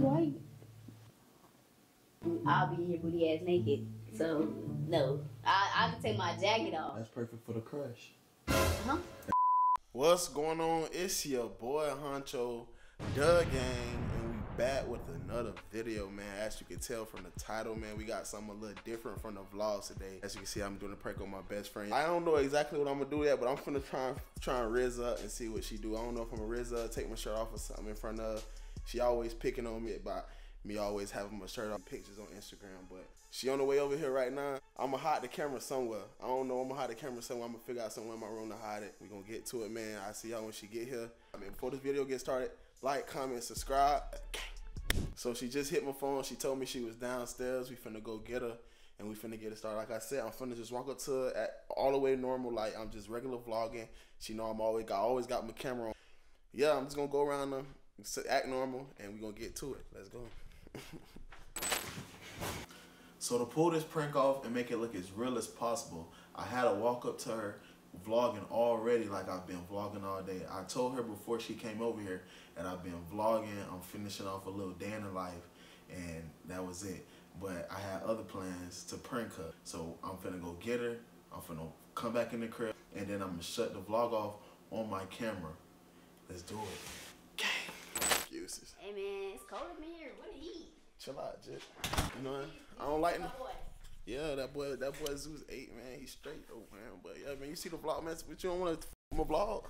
white. I'll be here booty ass naked. So no, I can take my jacket off. That's perfect for the crush. Huh? What's going on? It's your boy Honcho, Da Gang, and we back with another video, man. As you can tell from the title, man, we got something a little different from the vlogs today. As you can see, I'm doing a prank on my best friend. I don't know exactly what I'm gonna do yet, but I'm finna try and rizz up and see what she do. I don't know if I'm gonna rizz up, take my shirt off or something in front of her. She always picking on me about me always having my shirt off, pictures on Instagram, but she on the way over here right now. I'ma hide the camera somewhere. I don't know, I'ma hide the camera somewhere. I'ma figure out somewhere in my room to hide it. We gonna get to it, man. I see y'all when she get here. I mean, before this video gets started, like, comment, subscribe. So she just hit my phone. She told me she was downstairs. We finna go get her and we finna get it started. Like I said, I'm finna just walk up to her at all the way normal, like I'm just regular vlogging. She know I always got my camera on. Yeah, I'm just gonna go around her, act normal, and we gonna get to it. Let's go. So to pull this prank off and make it look as real as possible, I had to walk up to her vlogging already, like I've been vlogging all day. I told her before she came over here that I've been vlogging. I'm finishing off a little day in the life, and that was it. But I had other plans to prank her, so I'm finna go get her. I'm finna come back in the crib, and then I'm gonna shut the vlog off on my camera. Let's do it. Gang. Excuses. Hey man, it's cold in here. What to eat? Chill out, Jit. You know what? I don't like him. Yeah, that boy Zeus 8, man. He's straight though, man. But yeah, man, you see the vlog, man. But you don't want to my vlog. Oh,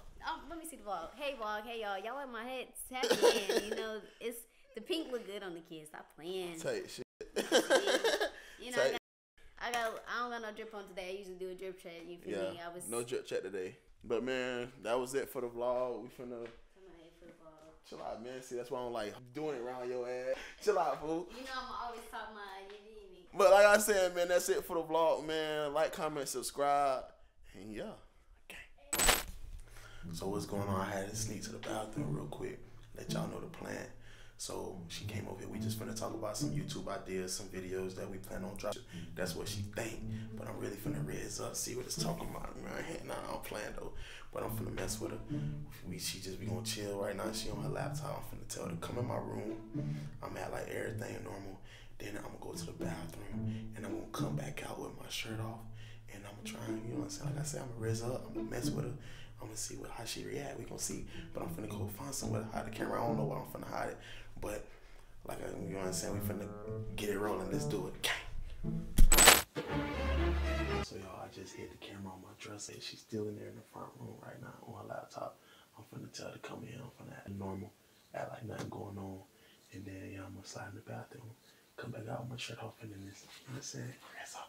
let me see the vlog. Hey, vlog. Hey, y'all. Y'all like my head tapping in. You know, it's the pink look good on the kids. Stop playing. Tight shit. You know, I don't got no drip on today. I usually do a drip check. You feel me? No drip check today. But man, that was it for the vlog. We finna. Chill out, man. See, that's why I don't like doing it around your ass. Chill out, fool. You know I'm always talking about you. But like I said, man, that's it for the vlog, man. Like, comment, subscribe, and yeah. Okay. So what's going on? I had to sneak to the bathroom real quick. Let y'all know the plan. So she came over here. We just finna talk about some YouTube ideas, some videos that we plan on dropping. That's what she think. But I'm really finna rizz up, see what it's talking about, man. Nah, I don't plan though. But I'm finna mess with her. She just be gonna chill right now. She on her laptop. I'm finna tell her to come in my room. I'm at like everything normal. Then I'm gonna go to the bathroom and I'm gonna come back out with my shirt off. And I'm trying, you know what I'm saying? Like I said, I'm gonna rizz up. I'm gonna mess with her. I'm gonna see how she react. We gonna see. But I'm finna go find somewhere to hide the camera. I don't know where I'm finna hide it. But, like, you know what I'm saying? We finna get it rolling. Let's do it. So, y'all, I just hit the camera on my dresser. She's still in there in the front room right now on her laptop. I'm finna tell her to come in. I'm finna act normal. Act like nothing going on. And then, y'all, I'm gonna slide in the bathroom. Come back out with my shirt off and then this. You know what I'm saying? Grass up.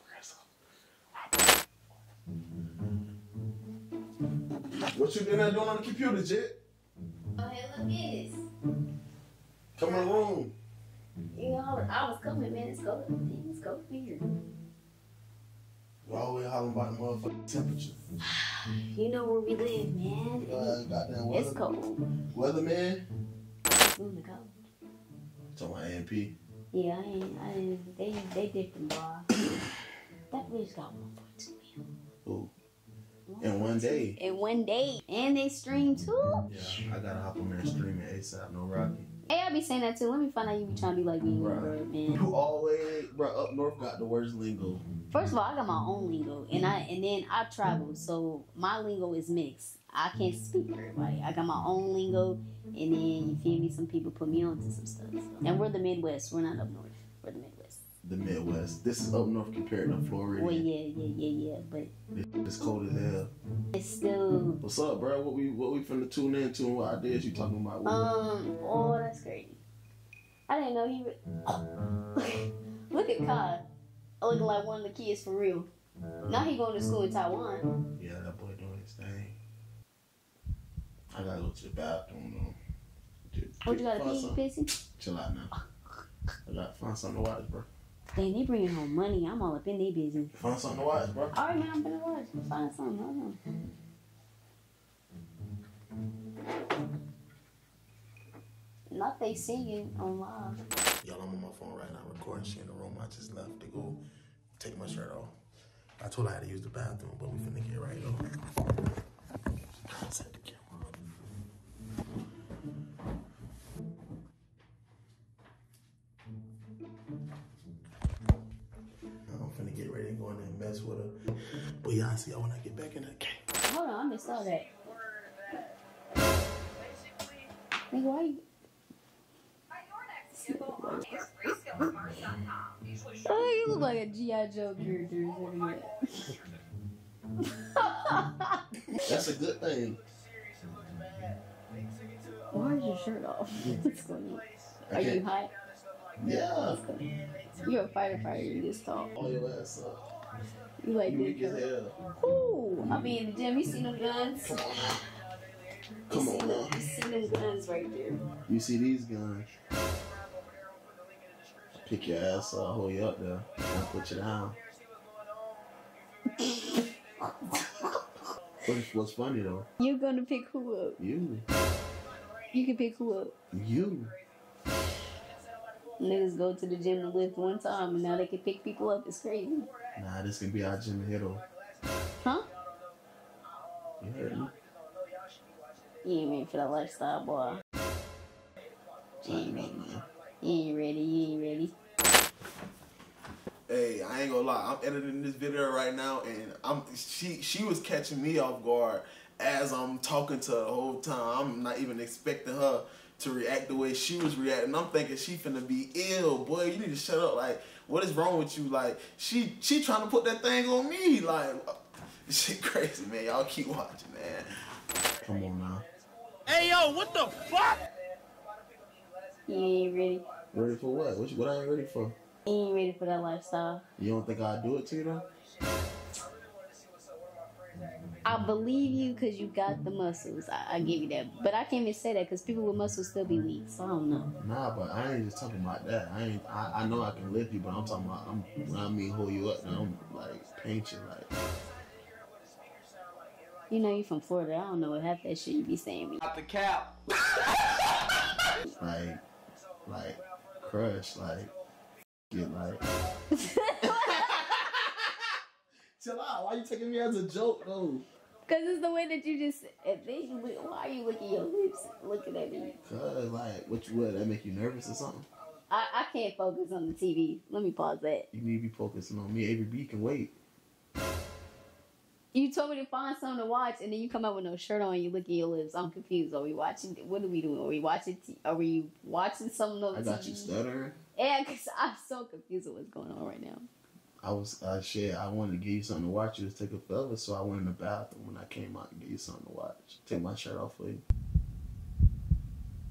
What you been there doing on the computer, Jit? Oh, hey, look at this. Come in the room. You know, I was coming, man. It's cold here. We're always hollering about the motherfucking temperature. You know where we live, man. Goddamn weather. It's cold. Weather, man. It's really cold. Talking about A&P? Yeah, I ain't. They different, bar. That bitch got 1.2 million. Ooh. In one day. And they stream too? Yeah, I gotta hop on there and stream it ASAP, no Rocky. Hey, I be saying that too. Let me find out you be trying to be like me. Right. Man. You always, bro, up north got the worst lingo. First of all, I got my own lingo. And then I travel, so my lingo is mixed. I can't speak for everybody. I got my own lingo, and then, you feel me, some people put me on to some stuff. So. And we're the Midwest. We're not up north. We're the Midwest. The Midwest. This is up north compared to Florida. Well, yeah, but it's cold as hell. It's still. What's up, bro? What we finna tune into and what ideas you talking about? Oh, that's crazy. I didn't know he. Oh. Look at Kai, looking like one of the kids for real. Now he going to school in Taiwan. Yeah, that boy doing his thing. I gotta go to the bathroom though. What you gotta pee, pissy? Chill out now. I gotta find something to watch, bro. Dang, they bringing home money. I'm all up in their business. Find something to watch, bro. All right, man, I'm finna watch. Find something. Hold on. Not they singing on live. Y'all, I'm on my phone right now recording. She in the room. I just left to go take my shirt off. I told her I had to use the bathroom, but we finna get right over. Set the camera. mess with her. But y'all see her when I get back in the game. Hold on, I missed all that. Nigga, why you? Oh, you look like a G.I. Joe character. That's a good thing. Why is your shirt off? What's going on? Are you hot? Yeah. You're a fighter, you just talk. Oh, your ass up. You like this? Ooh, I mean, in the gym, you see them guns? Come on. Come on now. You see them guns right there. You see these guns? Pick your ass up, hold you up there, and put you down. What's funny though? You're gonna pick who up? You. You can pick who up? You. Niggas go to the gym to lift one time and now they can pick people up. It's crazy. Nah, this can be our gym here though. Huh? You heard me? You ain't ready for that lifestyle, boy. You ain't ready. You ain't ready. Hey, I ain't gonna lie, I'm editing this video right now, and she was catching me off guard as I'm talking to her the whole time. I'm not even expecting her to react the way she was reacting. I'm thinking she finna be ill, boy. You need to shut up. Like, what is wrong with you? Like, she trying to put that thing on me. Like, this shit crazy, man. Y'all keep watching, man. Come on now. Hey, yo, what the fuck? You ain't ready. Ready for what? What I ain't ready for? You ain't ready for that lifestyle. You don't think I'll do it to you, though? I believe you because you got the muscles. I give you that. But I can't even say that because people with muscles still be weak. So I don't know. Nah, but I ain't just talking about that. I know I can lift you, but I'm talking about, when I mean hold you up, and I'm like paint you. Like. You know, you from Florida. I don't know what half that shit you be saying. Out the cap. Like, crush, like. Get like. Chill out. Why you taking me as a joke though? Cause it's the way that you just. Why are you licking your lips, looking at me? Cause like, what that make you nervous or something? I can't focus on the TV. Let me pause that. You need to be focusing on me. ABB can wait. You told me to find something to watch, and then you come out with no shirt on. You licking your lips. I'm confused. Are we watching? What are we doing? Are we watching? Are we watching something on TV? I got you stuttering. Yeah, cause I'm so confused with what's going on right now. I wanted to give you something to watch. You was taking forever, so I went in the bathroom when I came out to give you something to watch. Take my shirt off for you.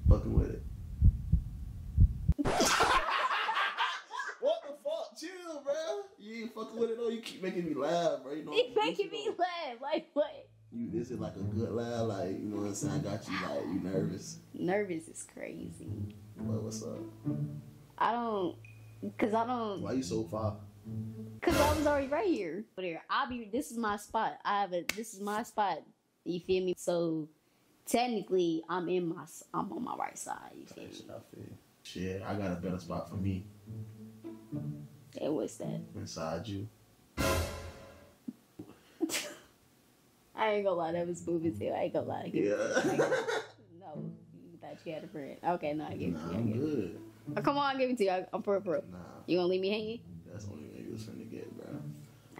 Fucking with it. What the fuck? Chill, bro. You ain't fucking with it though. You keep making me laugh, bro. You know keep making me laugh. Like what? This is like a good laugh, like, you know what I'm saying? I got you, like, you nervous. Nervous is crazy. Well, what's up? I don't. Why you so far? Cause I was already right here. This is my spot. This is my spot. You feel me? So technically, I'm on my right side. You feel me? Shit, I got a better spot for me. Hey, what's that? Inside you. I ainain't gonna lie, that was boobies too. I ain't gonna lie. Yeah. No, you thought you had a friend. Okay, no, I give it to you. I'm good. Oh, come on, I'll give it to you. I'm pro. Nah. You gonna leave me hanging? That's the only thing you was finna get, bro.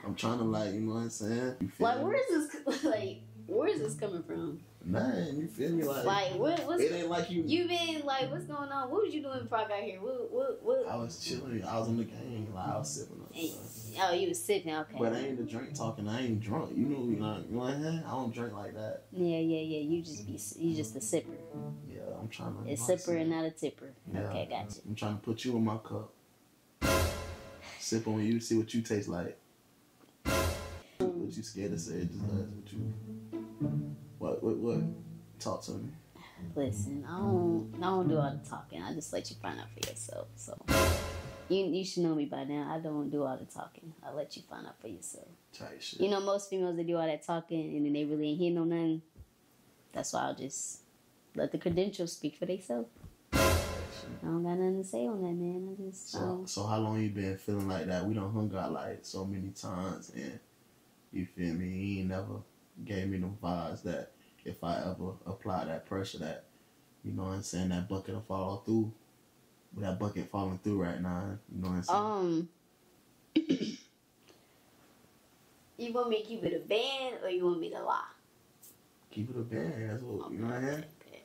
I'm trying to, like, you know what I'm saying? Like, where is this coming from? Man, you feel me? Like what's it ain't like you. You been like, what's going on? What was you doing before I got here? What? I was chilling. I was in the game. Like, I was sipping up. So. Oh, you was sipping. Okay. But I ain't the drink talking. I ain't drunk. You know me, like, you know what I'm saying? I don't drink like that. Yeah. You just a sipper. Yeah, I'm trying to. A sipper and not a tipper. Yeah, okay, gotcha. I'm trying to put you in my cup. Sip on you. See what you taste like. What you scared to say? Just what you. What? Talk to me. Listen, I don't do all the talking. I just let you find out for yourself. So you should know me by now. I don't do all the talking. I let you find out for yourself. Tight shit. You know, most females, they do all that talking and then they really ain't hear no nothing. That's why I'll just let the credentials speak for themselves. I don't got nothing to say on that, man. I just so how long you been feeling like that? We done hung out like so many times, and you feel me? You ain't never gave me the vibes that if I ever apply that pressure, that, you know what I'm saying, that bucket will fall through. With that bucket falling through right now, you know what I'm saying? You want me to keep it a band or you want me to lie? Keep it a band. That's what, okay. You know what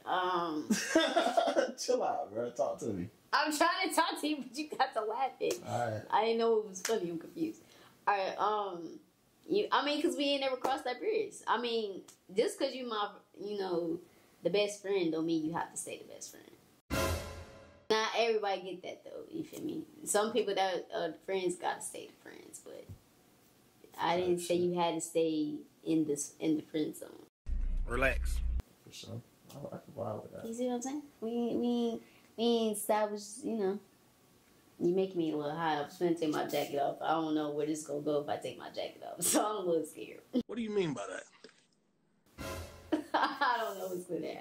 I mean? Chill out, bro. Talk to me. I'm trying to talk to you, but you got to laughing. All right. I didn't know it was funny. I'm confused. All right. I mean, cause we ain't never crossed that bridge. I mean, just cause you my, you know, the best friend don't mean you have to stay the best friend. Not everybody get that though. You feel me? Some people that are friends gotta stay the friends, but I didn't say you had to stay in the friend zone. Relax. For sure. I can vibe with that. You see what I'm saying? We ain't established, you know. You make me a little high. I'm just gonna take my jacket off. I don't know where this gonna go if I take my jacket off, so I'm a little scared. What do you mean by that? I don't know what's gonna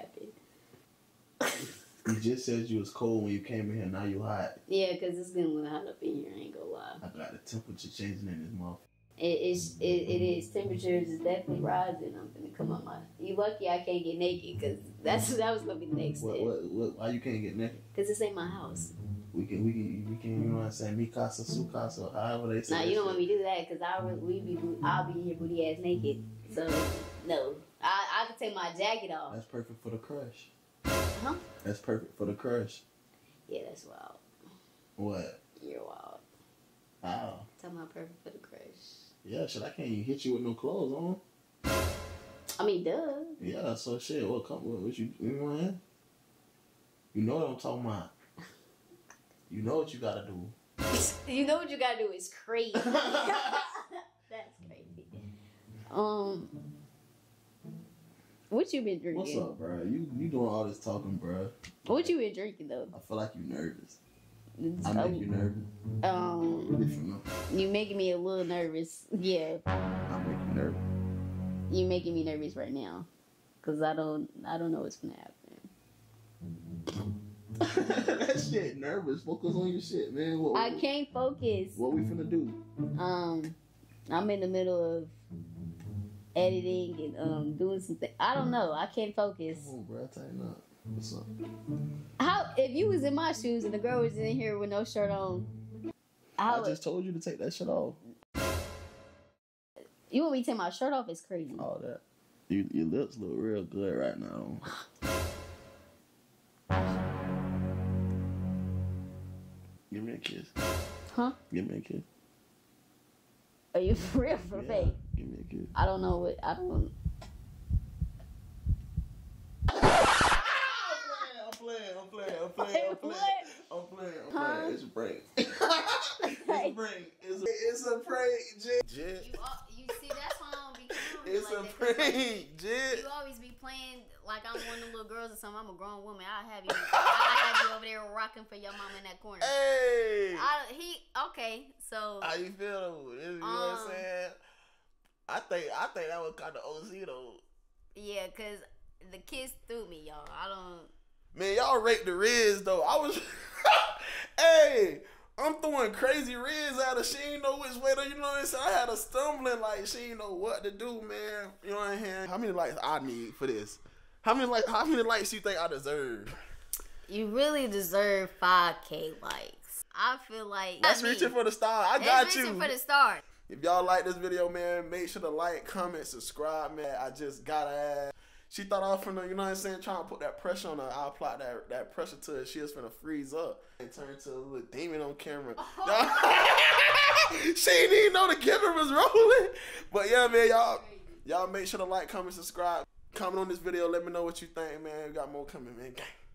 happen. You just said you was cold when you came in here. Now you hot. Yeah, cause it's getting a little hot up in here. I ain't gonna lie. I got the temperature changing in this mouth. It is. Temperature is definitely rising. I'm gonna come on my. You lucky I can't get naked, cause that was gonna be the next step. What? Why you can't get naked? Cause this ain't my house. We can. You know what I'm saying? Mi casa, su casa, however they say. Nah, you don't want me to do that, cause I'll be here booty ass naked. So no, I can take my jacket off. That's perfect for the crush. Huh? That's perfect for the crush. Yeah, that's wild. What? You're wild. Wow. Tell my perfect for the crush. Yeah, shit, I can't even hit you with no clothes on. I mean, duh. Yeah, so shit, well, come with what you know what I mean? You know what I'm talking about. You know what you gotta do. You know what you gotta do is crazy. That's crazy. What you been drinking? What's up, bro? You doing all this talking, bro. What you been drinking, though? I feel like you nervous. I make you nervous. You making me a little nervous. Yeah. I make you nervous. You making me nervous right now, cause I don't know what's gonna happen. That shit nervous. Focus on your shit, man. I can't focus. What we finna do? I'm in the middle of editing and doing something. I don't know. I can't focus. Come on, bro. Tighten up. What's up? How if you was in my shoes and the girl was in here with no shirt on? I just told you to take that shit off. You want me to take my shirt off? It's crazy. All that. Your lips look real good right now. Give me a kiss. Huh? Give me a kiss. Are you for real for fake? Give me a kiss. I don't know what I don't. I'm playing. It's a prank. It's a prank, Jit. You see, that's why I don't be counting. It's like a prank, Jit. You always be playing like I'm one of them little girls or something. I'm a grown woman. I'll have you over there rocking for your mama in that corner. Hey. Okay, so. How you feel? You know what I'm saying? I think that was kind of OC, though. Yeah, because the kids threw me, y'all. I don't. Man, y'all rate the Riz though. I was, hey, I'm throwing crazy Riz at her. She ain't know which way to, you know what I'm saying? I had her stumbling like she ain't know what to do, man. You know what I'm saying? How many likes I need for this? How many likes you think I deserve? You really deserve 5K likes. I feel like that's reaching for the star. I got you. That's reaching for the star. If y'all like this video, man, make sure to like, comment, subscribe, man. I just gotta ask. She thought off from the, you know what I'm saying, trying to put that pressure on her. I applied that pressure to her. She was finna freeze up and turn to a little demon on camera. Oh. She didn't even know the camera was rolling. But yeah, man, y'all make sure to like, comment, subscribe. Comment on this video. Let me know what you think, man. We got more coming, man. Gang.